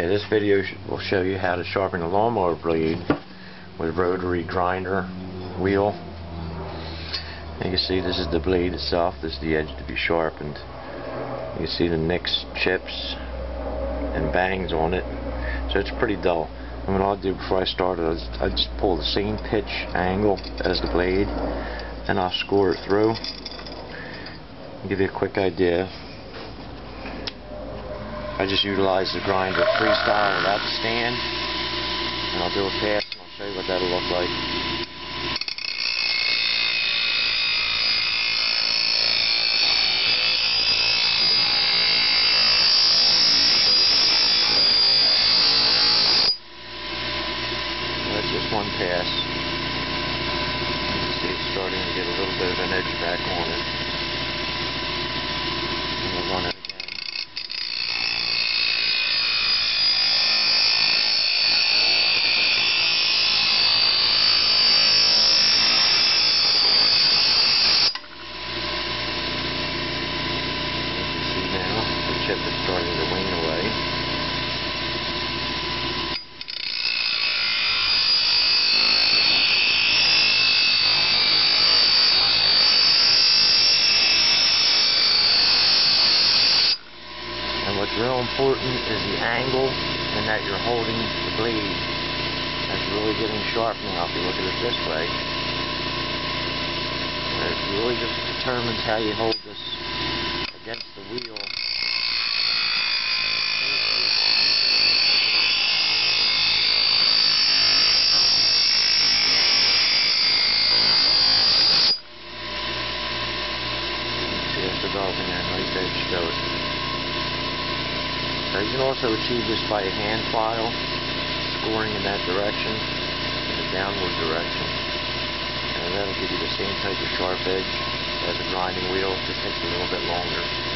Okay, this video will show you how to sharpen the lawnmower blade with a rotary grinder wheel. And you can see this is the blade itself, this is the edge to be sharpened. You can see the nicks, chips, and bangs on it. So it's pretty dull. And what I'll do before I start is I just pull the same pitch angle as the blade and I'll score it through. I'll give you a quick idea. I just utilize the grinder freestyle without the stand, and I'll do a pass and I'll show you what that'll look like. And that's just one pass. You can see it's starting to get a little bit of an edge back on it. And we'll run it. Chip is starting to wane away. And what's real important is the angle and that you're holding the blade. That's really getting sharp now if you look at it this way. And it really just determines how you hold this against the wheel. Developing that nice edge to it. Now you can also achieve this by a hand file, scoring in that direction, in the downward direction, and that'll give you the same type of sharp edge as a grinding wheel, just takes a little bit longer.